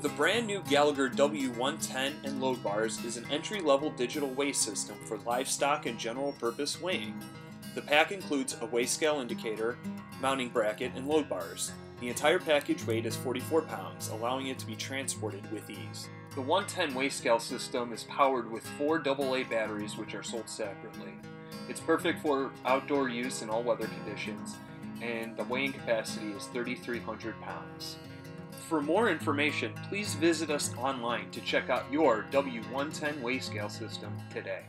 The brand new Gallagher W110 and load bars is an entry-level digital weigh system for livestock and general-purpose weighing. The pack includes a weigh scale indicator, mounting bracket, and load bars. The entire package weight is 44 pounds, allowing it to be transported with ease. The 110 weigh scale system is powered with 4 AA batteries which are sold separately. It's perfect for outdoor use in all weather conditions, and the weighing capacity is 3,300 pounds. For more information, please visit us online to check out your W110 weigh scale system today.